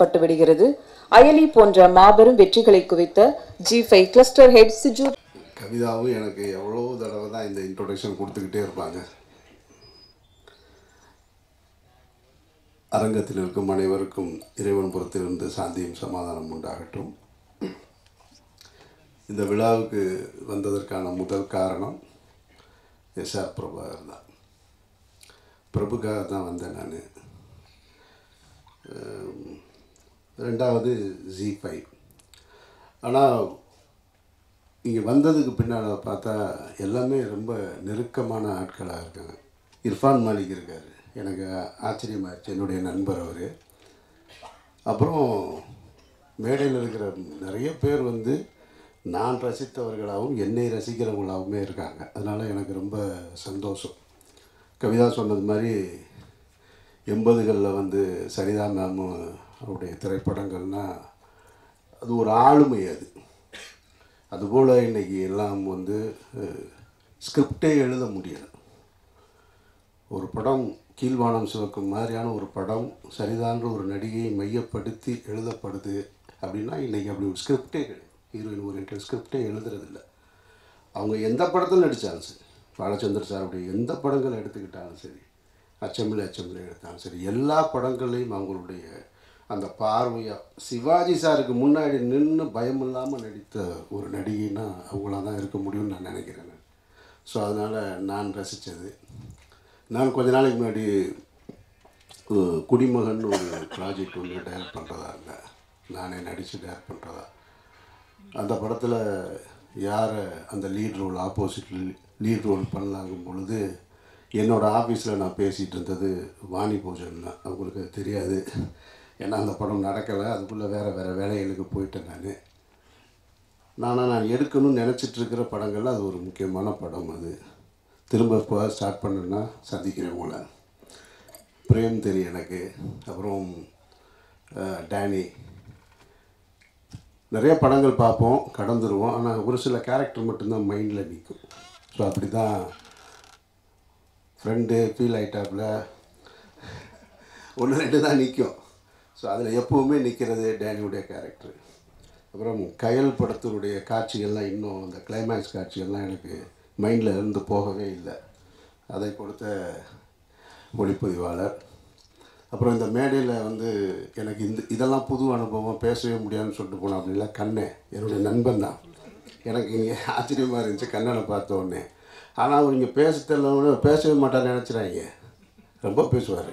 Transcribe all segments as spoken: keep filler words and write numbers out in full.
பட்டு விடுகிறது. அயலி போன்ற மாபெரும் வெற்றிகளை குவித்த G five cluster head Siju கவிதாவும் எனக்கு எவ்வளோ தடவை தான் இந்த இன்ட்ரோடக்ஷன் கொடுத்துக்கிட்டே இருப்பாங்க. அரங்கத்தில் இருக்கும் அனைவருக்கும் இறைவன் புறத்திலிருந்து சாந்தியும் சமாதானம் உண்டாகட்டும். இந்த விழாவுக்கு வந்ததற்கான முதல் காரணம் எஸ்ஆர் பிரபாகர் தான். பிரபுக்காக தான் வந்தேன் நான். ரெண்டாவது ஜி ஃபைவ். ஆனால் இங்கே வந்ததுக்கு பின்னால் பார்த்தா எல்லாமே ரொம்ப நெருக்கமான ஆட்களாக இருக்காங்க. இர்ஃபான் மாலிக் இருக்கார், எனக்கு ஆச்சரியமாகிடுச்சு, என்னுடைய நண்பர் அவர். அப்புறம் மேடையில் இருக்கிற நிறைய பேர் வந்து நான் ரசித்தவர்களாகவும் என்னை ரசிக்கிறவங்களாகவுமே இருக்காங்க. அதனால் எனக்கு ரொம்ப சந்தோஷம். கவிதா சொன்னது மாதிரி எண்பதுகளில் வந்து சரிதா மேம் அவருடைய திரைப்படங்கள்னால் அது ஒரு ஆளுமை. அது அதுபோல் இன்றைக்கி எல்லாம் வந்து ஸ்கிரிப்டே எழுத முடியலை. ஒரு படம் கீழ்வானம் சிவக்கும் மாதிரியான ஒரு படம் சரிதான்ற ஒரு நடிகையை மையப்படுத்தி எழுதப்படுது அப்படின்னா, இன்றைக்கி அப்படி ஒரு ஸ்கிரிப்டே கிடையாது. ஹீரோயின் ஓரியன்ட் ஸ்கிரிப்டே எழுதுறதில்ல. அவங்க எந்த படத்தில் நடித்தாலும் சரி, பாலச்சந்தர் சாருடைய எந்த படங்களை எடுத்துக்கிட்டாலும் சரி, அச்சமில்லை அச்சமில்லை எடுத்தாலும் சரி, எல்லா படங்களையும் அவங்களுடைய அந்த பார்வையாக சிவாஜி சாருக்கு முன்னாடி நின்று பயமில்லாமல் நடித்த ஒரு நடிகைன்னா அவங்களாக தான் இருக்க முடியும்னு நான் நினைக்கிறேன். ஸோ அதனால் நான் ரசித்தது. நான் கொஞ்ச நாளைக்கு முன்னாடி குடிமகன் ஒரு ப்ராஜெக்ட் ஒன்று டேரக்ட் பண்ணுறதா இல்லை, நானே நடித்து டேரக்ட் பண்ணுறதா. அந்த படத்தில் யாரை அந்த lead role opposite lead role பண்ணலாங்கும் பொழுது என்னோடய ஆஃபீஸில் நான் பேசிகிட்டு இருந்தது வாணி பூஜன் தான். அவங்களுக்கு தெரியாது, ஏன்னா அந்த படம் நடக்கலை, அதுக்குள்ளே வேறு வேறு வேலைகளுக்கு போயிட்டேன் நான். நானாக நான் எடுக்கணும்னு நினச்சிட்ருக்கிற படங்கள்ல அது ஒரு முக்கியமான படம். அது திரும்ப இப்போ ஸ்டார்ட் பண்ணேன்னா சந்திக்கிறேன் உங்களை. பிரேம் தெரியும் எனக்கு, அப்புறம் டேனி. நிறைய படங்கள் பார்ப்போம், கடந்துருவோம், ஆனால் ஒரு சில கேரக்டர் மட்டும்தான் மைண்டில் நிற்கும். ஸோ அப்படி தான் ஃப்ரெண்டு ஃபீல் ஐட்டாப்பில் ஒன்று ரெண்டு தான் நிற்கும். ஸோ அதில் எப்போவுமே நிற்கிறது டேனியுடைய கேரக்டர். அப்புறம் கயல் படத்தினுடைய காட்சிகள்லாம் இன்னும் அந்த கிளைமேக்ஸ் காட்சிகள்லாம் எனக்கு மைண்டில் இருந்து போகவே இல்லை. அதை கொடுத்த ஒளிப்பதிவாளர். அப்புறம் இந்த மேடையில் வந்து எனக்கு இந்த இதெல்லாம் புது அனுபவம், பேசவே முடியாதுன்னு சொல்லிட்டு போனோம் அப்படின்னா கண்ணே என்னுடைய நண்பன் தான். எனக்கு இங்கே ஆச்சரியமாக இருந்துச்சு கண்ணனை பார்த்தோன்னே. ஆனால் அவர் இங்கே பேச தெரியல, பேசவே மாட்டான்னு நினச்சிடாங்க, ரொம்ப பேசுவார்.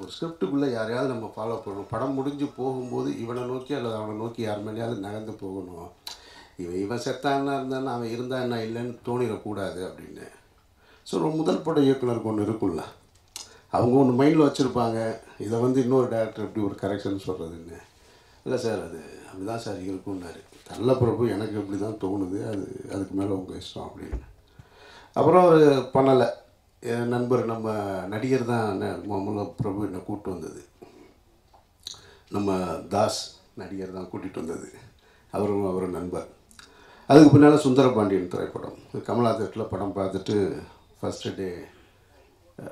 ஒரு ஸ்கிரிப்டுக்குள்ளே யாரையாவது நம்ம ஃபாலோ பண்ணணும். படம் முடிஞ்சு போகும்போது இவனை நோக்கி அல்லது அவனை நோக்கி யார் மேலேயாவது நகர்ந்து போகணும். இவன் இவன் செத்தானா இருந்தானா அவன் இருந்தானா இல்லைன்னு தோணிடக்கூடாது அப்படின்னு. ஸோ ஒரு முதல் பட இயக்குனருக்கு ஒன்று இருக்குல்ல, அவங்க ஒன்று மைண்டில் வச்சுருப்பாங்க, இதை வந்து இன்னொரு டேரக்டர் எப்படி ஒரு கரெக்ஷன் சொல்கிறதுன்னு. இல்லை சார் அது அப்படி தான் சார் இருக்குன்னாரு. நல்ல பிரபு, எனக்கு இப்படி தான் தோணுது, அது அதுக்கு மேலே உங்கள் இஷ்டம் அப்படின்னு. அப்புறம் அவர் பண்ணலை. என் நண்பர் நம்ம நடிகர் தான் முதல்ல பிரபு என்னை கூப்பிட்டு வந்தது, நம்ம தாஸ் நடிகர் தான் கூட்டிகிட்டு வந்தது, அவரும் அவர் நண்பர். அதுக்கு பின்னால் சுந்தரபாண்டியன் திரைப்படம் கமலா தேட்டரில் படம் பார்த்துட்டு ஃபஸ்ட்டு டே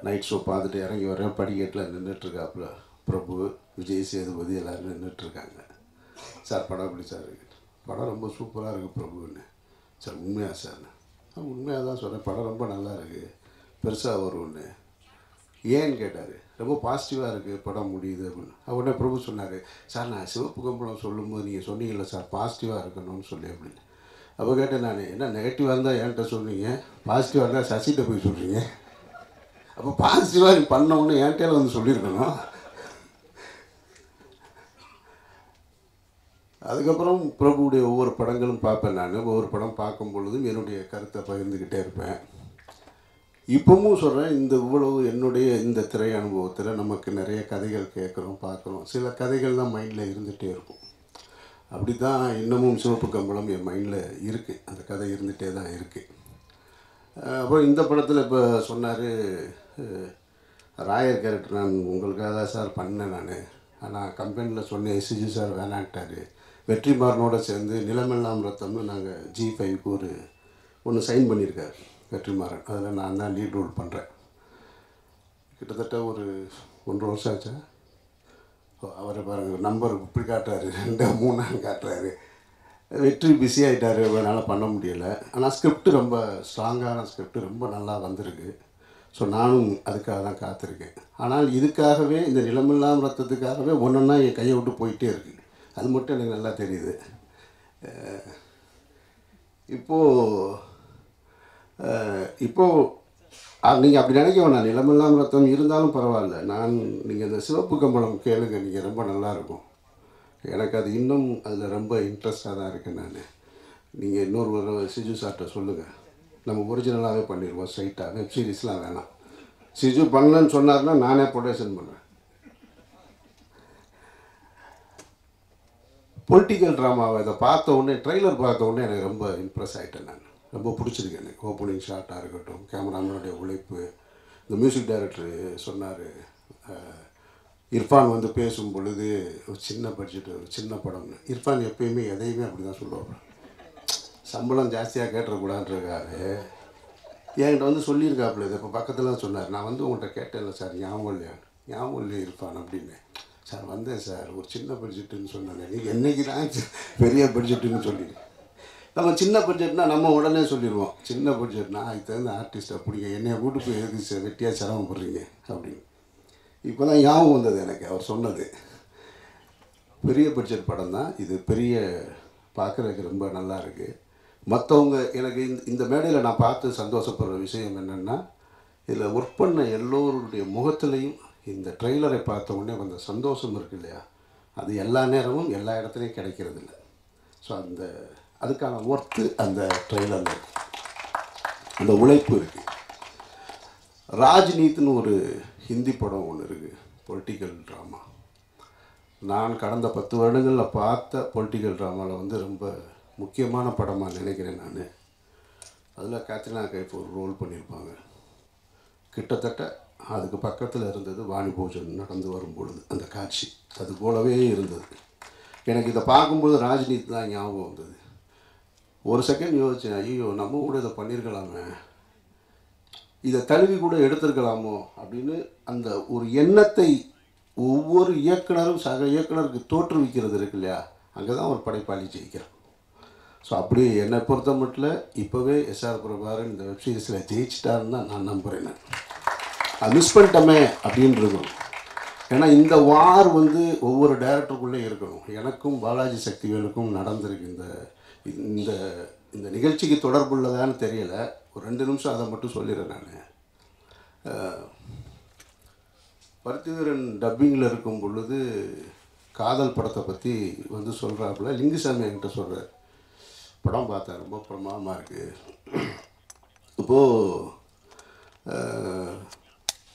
நைட் ஷோ பார்த்துட்டு இறங்கி வரேன், படிக்கட்டில் நின்றுட்டுருக்காப்புல பிரபு, விஜய் சேதுபதி எல்லோரும் நின்றுட்டுருக்காங்க. சார் படம் எப்படி சார் இருக்கு? படம் ரொம்ப சூப்பராக இருக்குது பிரபுன்னு. சார் உண்மையாக சார்? உண்மையாக தான் சொல்கிறேன், படம் ரொம்ப நல்லா இருக்குது, பெருசாக வரும்னு. ஏன்னு கேட்டார். ரொம்ப பாசிட்டிவாக இருக்குது படம் முடியுது அப்படின்னு. உடனே பிரபு சொன்னார், சார் நான் சிவப்பு கம்பளம் சொல்லும்போது நீங்கள் சொன்னீங்கல்ல சார் பாசிட்டிவாக இருக்கணும்னு சொல்லி அப்படின்னு. அப்போ கேட்டேன் நான், என்ன நெகட்டிவாக இருந்தால் என்கிட்ட சொன்னீங்க, பாசிட்டிவாக இருந்தால் சசிகிட்ட போய் சொல்கிறீங்க, அப்போ பாசிட்டிவாக நீ பண்ணோன்னு என்கிட்ட வந்து சொல்லியிருக்கணும். அதுக்கப்புறம் பிரபுடைய ஒவ்வொரு படங்களும் பார்ப்பேன் நான். ஒவ்வொரு படம் பார்க்கும் பொழுதும் என்னுடைய கருத்தை பகிர்ந்துக்கிட்டே இருப்பேன். இப்பவும் சொல்றேன் இந்த இவ்வளவு என்னுடைய இந்த திரை அனுபவத்துல நமக்கு நிறைய கதைகள் கேக்குறோம் பார்க்குறோம் சில கதைகள் தான் மைண்ட்ல இருந்துட்டே இருக்கும் அப்படி தான் இன்னமும் சிவப்பு கம்பளம் என் மைண்ட்ல இருக்கு அந்த கதை இருந்துட்டே தான் இருக்கு அப்ப இந்த படத்துல இப்ப சொன்னாரு ராயர் கேரக்டர் நான் உங்களுக்கு அத சார் பண்ண நான் ஆனா கம்பெனில சொன்ன எஸ்ஜி சார் வேணாட்டாரு வெற்றிமாறனோட சேர்ந்து நிலமெல்லாம் ரத்தம்னு நாங்க ஜி ஃபைவ் க்கு ஒரு ஒன்னு சைன் பண்ணிருக்கார் வெற்றிமாறன் அதல நான் தான் லீட் ரோல் பண்றேன் கிட்டத்தட்ட ஒரு one வருஷம் ஆச்சு அவரே பாருங்க நம்பர் இப்படி காட்றாரு two three காட்றாரு வெற்றி பிஸி ஆயிட்டாரு அதனால பண்ண முடியல ஆனா ஸ்கிரிப்ட் ரொம்ப ஸ்ட்ராங்கான ஸ்கிரிப்ட் ரொம்ப நல்லா வந்திருக்கு சோ நானும் அதுக்காக தான் காத்துக்கிட்டேன் ஆனால் இதுகாகவே இந்த நிலமெல்லாம் ரத்தத்துக்காகவே ஒண்ணொண்ணா என் கைய விட்டு போயிட்டே இருக்கு அது மட்டும் எனக்கு நல்லா தெரியுது இப்போ இப்போ நீங்க அப்படி நினைக்கவேனா நிலமெல்லாம் ரத்தம் இருந்தாலும் பரவாயில்லை நான் நீங்க அந்த சிவப்பு கம்பளம் கேளுங்க நீங்க ரொம்ப நல்லா இருக்கும் எனக்கு அது இன்னும் அதுல ரொம்ப இன்ட்ரஸ்டா தான் இருக்கு நான் நீங்க இன்னொரு ஒரு சிஜு சார்ட்ட சொல்லுங்க நம்ம ஒரிஜினலாவே பண்ணிடுவோம் ஸ்ட்ரைட்டா வெப் சீரிஸ்லாம் வேணாம் சிஜு பண்ணலன்னு சொன்னாருன்னா நானே ப்ரொடக்ஷன் பண்றேன் பொலிட்டிக்கல் டிராமாவை அத பார்த்த உடனே ட்ரைலர் பார்த்த உடனே எனக்கு ரொம்ப இம்ப்ரஸ் ஆயிட்டேன் நான் ரொம்ப பிடிச்சிருக்கு எனக்கு ஓப்பனிங் ஷாட்டாக இருக்கட்டும் கேமராமேனுடைய உழைப்பு இந்த மியூசிக் டைரக்டர் சொன்னார் இர்ஃபான் வந்து பேசும் பொழுது ஒரு சின்ன பட்ஜெட் ஒரு சின்ன படம்னு இர்ஃபான் எப்பயுமே எதையுமே அப்படி தான் சொல்லுவாங்க சம்பளம் ஜாஸ்தியாக கேட்டுறக்கூடாதுன்றக்காக என்கிட்ட வந்து சொல்லியிருக்காப்புல இது இப்போ பக்கத்தில் சொன்னார் நான் வந்து உங்கள்கிட்ட கேட்டேன்ல சார் ஞாபகம் இல்லையா ஞாபகம் இல்லையா இர்ஃபான் அப்படின்னு சார் வந்தேன் சார் ஒரு சின்ன பட்ஜெட்டுன்னு சொன்னாங்க நீங்கள் என்னைக்கு தான் பெரிய பட்ஜெட்டுன்னு சொல்லிடு நம்ம சின்ன பட்ஜெட்னா நம்ம உடனே சொல்லிடுவோம் சின்ன பட்ஜெட்னா இத்தனை ஆர்டிஸ்ட் அப்படிங்க என்னைய கூட்டி போய் எதுக்கு வெட்டியா சரவம் பண்றீங்க அப்படின்னு இப்போதான் ஞாபகம் வந்தது எனக்கு அவர் சொன்னது பெரிய பட்ஜெட் படம் தான் இது பெரிய பார்க்கறதுக்கு ரொம்ப நல்லா இருக்கு மத்தவங்க எனக்கு இந்த மேடையில நான் பார்த்து சந்தோஷப்படுற விஷயம் என்னன்னா இதுல வொர்க் பண்ண எல்லோருடைய முகத்திலையும் இந்த ட்ரெய்லரை பார்த்த உடனே அந்த சந்தோஷம் இருக்கு இல்லையா அது எல்லா நேரமும் எல்லா இடத்துலயும் கிடைக்கிறது இல்லை ஸோ அந்த அதுக்கான ஒர்த்து அந்த ட்ரெய்லரில் இருக்கு அந்த உழைப்பு இருக்கு ராஜினித்னு ஒரு ஹிந்தி படம் ஒன்று இருக்கு பொலிட்டிக்கல் ட்ராமா நான் கடந்த பத்து வருடங்களில் பார்த்த பொலிட்டிக்கல் ட்ராமாவில் வந்து ரொம்ப முக்கியமான படமாக நினைக்கிறேன் நான் அதில் கேத்ரினா கைஃப் ஒரு ரோல் பண்ணியிருப்பாங்க கிட்டத்தட்ட அதுக்கு பக்கத்தில் இருந்தது வாணி பூஜன் நடந்து வரும்பொழுது அந்த காட்சி அது போலவே இருந்தது எனக்கு இதை பார்க்கும்போது ராஜினித் தான் ஞாபகம் வந்தது ஒரு செகண்ட் யோசிச்சேன் ஐயோ நம்ம கூட இதை பண்ணியிருக்கலாமே இதை தழுவி கூட எடுத்திருக்கலாமோ அப்படின்னு அந்த ஒரு எண்ணத்தை ஒவ்வொரு இயக்குனரும் சக இயக்குனருக்கு தோற்றுவிக்கிறது இருக்கு இல்லையா அங்கே தான் ஒரு படைப்பாளி ஜெயிக்கிறான் ஸோ அப்படி என்னை பொறுத்த மட்டும் இப்போவே எஸ்ஆர் பிரபாகரன் இந்த வெப்சீரிஸில் ஜெயிச்சிட்டாருன்னு தான் நான் நம்புகிறேன் அதை மிஸ் பண்ணிட்டோமே அப்படின்றதும் ஏன்னா இந்த வார் வந்து ஒவ்வொரு டைரக்டருக்குள்ளே இருக்கணும் எனக்கும் பாலாஜி சக்திவேலுக்கும் நடந்திருக்கு இந்த இந்த இந்த நிகழ்ச்சிக்கு தொடர்புள்ளதான்னு தெரியல ஒரு ரெண்டு நிமிஷம் அதை மட்டும் சொல்லிடுறேன் நான் பருத்திவீரன் டப்பிங்கில் இருக்கும் பொழுது காதல் படத்தை பற்றி வந்து சொல்கிறாப்புல லிங்குசாமி என்கிட்ட சொல்கிறார் படம் பார்த்தேன் ரொம்ப பிரமாதமாக இருக்குது இப்போது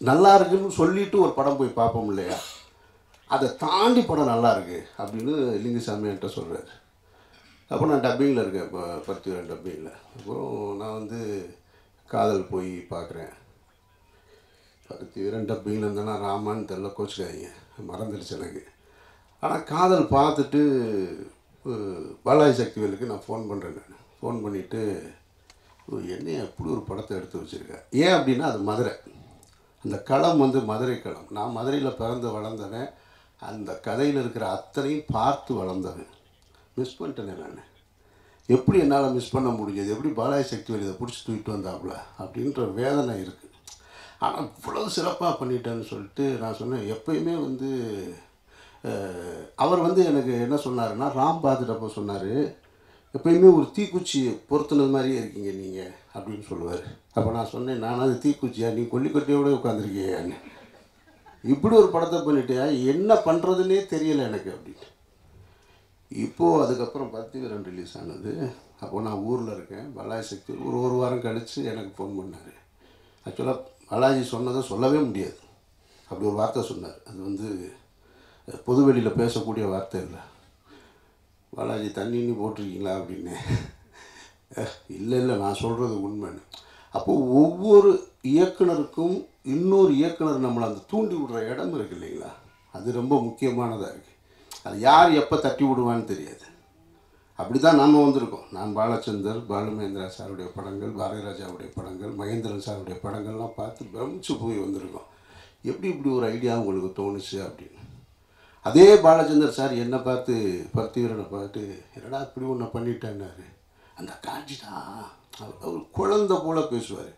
நல்லா இருக்குன்னு சொல்லிட்டு ஒரு படம் போய் பார்ப்போம் இல்லையா அதை தாண்டி படம் நல்லா இருக்குது அப்படின்னு லிங்குசாமி என்கிட்ட சொல்கிறார் அப்போ நான் டப்பிங்கில் இருக்கேன் இப்போ பத்து பேர் டப்பிங்கில் அப்புறம் நான் வந்து காதல் போய் பார்க்குறேன் பத்து பேரும் டப்பிங்கில் இருந்தேன்னா ராமான்னு தெரியல கோச்சுக்காதீங்க மறந்துடுச்சு எனக்கு ஆனால் காதல் பார்த்துட்டு பாலாஜி சக்திவேலுக்கு நான் ஃபோன் பண்ணுறேன் நான் ஃபோன் பண்ணிவிட்டு என்னைய எப்படி ஒரு படத்தை எடுத்து வச்சுருக்கேன் ஏன் அப்படின்னா அது மதுரை அந்த களம் வந்து மதுரை களம் நான் மதுரையில் பிறந்து வளர்ந்தவன் அந்த கதையில் இருக்கிற அத்தனையும் பார்த்து வளர்ந்தவன் மிஸ் பண்ணிட்டேன் நான் எப்படி என்னால் மிஸ் பண்ண முடிஞ்சது எப்படி பாலாஜி சக்திவேல் இதை பிடிச்சி தூக்கிட்டு வந்தாப்புல அப்படின்ற வேதனை இருக்குது ஆனால் இவ்வளோ சிறப்பாக பண்ணிட்டேன்னு சொல்லிட்டு நான் சொன்னேன் எப்பயுமே வந்து அவர் வந்து எனக்கு என்ன சொன்னாருன்னா ராம் பார்த்துட்டப்போ சொன்னார் எப்பயுமே ஒரு தீக்குச்சியை பொறுத்துனது மாதிரியே இருக்கீங்க நீங்கள் அப்படின்னு சொல்லுவார் அப்போ நான் சொன்னேன் நான் அது தீக்குச்சியா நீ கொல்லிக்கொட்டையோடு உட்காந்துருக்கியான்னு இப்படி ஒரு படத்தை பண்ணிட்டியா என்ன பண்ணுறதுன்னே தெரியலை எனக்கு அப்படின்னு இப்போது அதுக்கப்புறம் பருத்திவீரன் ரிலீஸ் ஆனது அப்போது நான் ஊரில் இருக்கேன் பாலாஜி சக்தி ஒரு ஒரு வாரம் கழித்து எனக்கு ஃபோன் பண்ணார் ஆக்சுவலாக பாலாஜி சொன்னதை சொல்லவே முடியாது. அப்படி ஒரு வார்த்தை சொன்னார். அது வந்து பொதுவெளியில் பேசக்கூடிய வார்த்தை இல்லை. பாலாஜி தண்ணின்னு போட்டிருக்கீங்களா அப்படின்னு. இல்லை இல்லை, நான் சொல்கிறது உண்மைன்னு. அப்போது ஒவ்வொரு இயக்குனருக்கும் இன்னொரு இயக்குனர் நம்மளை அந்த தூண்டி விடுற இடம் இருக்குது இல்லைங்களா, அது ரொம்ப முக்கியமானதாக இருக்குது. அது யார் எப்போ தட்டி விடுவான்னு தெரியாது. அப்படி தான் நாம் வந்திருக்கோம். நான் பாலச்சந்தர், பாலுமகேந்திரா சாருடைய படங்கள், பாரதிராஜாவுடைய படங்கள், மகேந்திரன் சாருடைய படங்கள்லாம் பார்த்து பிரமிச்சு போய் வந்திருக்கோம். எப்படி இப்படி ஒரு ஐடியா உங்களுக்கு தோணுச்சு அப்படின்னு. அதே பாலச்சந்தர் சார் என்னை பார்த்து, பர்த்திவீரனை பார்த்து, என்னடா இப்படி ஒன்று பண்ணிட்டேன்னாரு. அந்த காட்சிடா அவர் குழந்தை போல் பேசுவார்.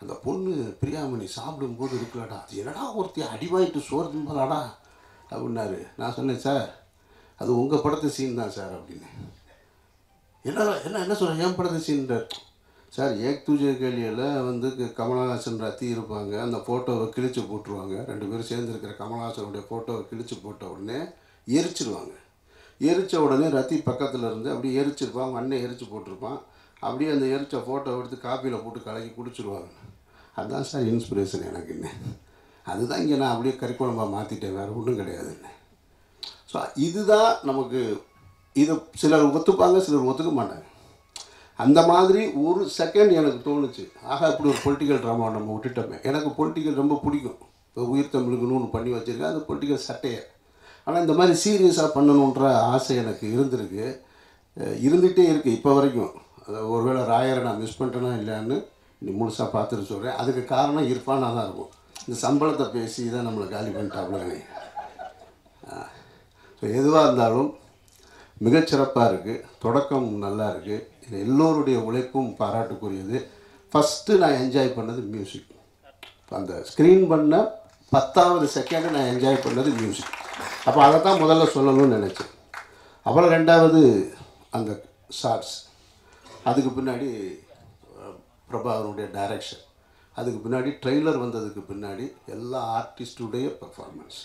அந்த பொண்ணு பிரியாமணி சாப்பிடும்போது இருக்கலாடா, அது என்னடா ஒருத்தி அடிவாயிட்டு சோறு திம்பலாடா அப்படின்னாரு. நான் சொன்னேன், சார் அது உங்கள் படத்து சீன் தான் சார் அப்படின்னு. என்ன என்ன என்ன சொல்கிறேன், ஏன் படத்தை சீன்றார் சார். ஏக் தூஜ கேலியில் வந்து கமலஹாசன் ரத்தி இருப்பாங்க, அந்த ஃபோட்டோவை கிழிச்சு போட்டுருவாங்க. ரெண்டு பேரும் சேர்ந்துருக்கிற கமலஹாசனுடைய ஃபோட்டோவை கிழிச்சு போட்ட உடனே எரிச்சிடுவாங்க. எரித்த உடனே ரத்தி பக்கத்தில் இருந்து அப்படியே எரிச்சிருப்பான், அவங்க அண்ணன் எரிச்சு போட்டிருப்பான். அப்படியே அந்த எரித்த ஃபோட்டோவை எடுத்து காப்பியில் போட்டு கலக்கி குடிச்சிடுவாங்க. அதுதான் சார் இன்ஸ்பிரேஷன் எனக்கு. என்ன அதுதான் இங்கே நான் அப்படியே கறிக்குழம்பாக மாற்றிட்டேன், வேறு ஒன்றும் கிடையாது. என்ன ஸோ இதுதான் நமக்கு. இது சிலர் ஒத்துப்பாங்க, சிலர் ஒத்துக்க மாட்டாங்க. அந்த மாதிரி ஒரு செகண்ட் எனக்கு தோணுச்சு, ஆக இப்படி ஒரு பொலிட்டிக்கல் ட்ராமா நம்ம விட்டுட்டோமே. எனக்கு பொலிட்டிக்கல் ரொம்ப பிடிக்கும். இப்போ உயிர் தமிழுக்குன்னு ஒன்று பண்ணி வச்சுருக்கேன், அது பொலிட்டிக்கல் சட்டையை. ஆனால் இந்த மாதிரி சீரியஸாக பண்ணணுன்ற ஆசை எனக்கு இருந்திருக்கு, இருந்துகிட்டே இருக்குது இப்போ வரைக்கும். அதை ஒருவேளை ராயரை நான் மிஸ் பண்ணிட்டேனா இல்லைன்னு இன்னும் முழுசாக பார்த்துட்டு சொல்கிறேன். அதுக்கு காரணம் இருப்பானாக தான் இருக்கும். இந்த சம்பளத்தை பேசி தான் நம்மளை காலி பண்ணிட்டாங்களே. ஸோ எதுவாக இருந்தாலும் மிகச்சிறப்பாக இருக்குது, தொடக்கம் நல்லா இருக்குது. இது எல்லோருடைய உழைப்பும் பாராட்டுக்குரியது. ஃபஸ்ட்டு நான் என்ஜாய் பண்ணது மியூசிக். அந்த ஸ்க்ரீன் பண்ண பத்தாவது செகண்டு நான் என்ஜாய் பண்ணது மியூசிக். அப்போ அதை தான் முதல்ல சொல்லணும்னு நினச்சேன். அப்புறம் ரெண்டாவது அந்த ஷார்ட்ஸ், அதுக்கு பின்னாடி பிரபாகருடைய டைரக்ஷன், அதுக்கு பின்னாடி ட்ரெய்லர் வந்ததுக்கு பின்னாடி எல்லா ஆர்டிஸ்டுடைய பர்ஃபார்மன்ஸ்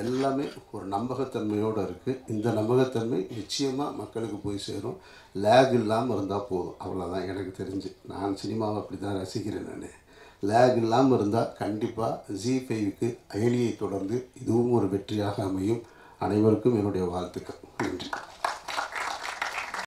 எல்லாமே ஒரு நம்பகத்தன்மையோடு இருக்குது. இந்த நம்பகத்தன்மை நிச்சயமாக மக்களுக்கு போய் சேரும். லேக் இல்லாமல் இருந்தால் போதும், அவ்வளோதான். எனக்கு தெரிஞ்சு நான் சினிமாவை அப்படி தான் ரசிக்கிறேன். நான் லேக் இல்லாமல் இருந்தால் கண்டிப்பாக ஜீ ஃபைவ்க்கு அயலியை தொடர்ந்து இதுவும் ஒரு வெற்றியாக அமையும். அனைவருக்கும் என்னுடைய வாழ்த்துக்கள். நன்றி.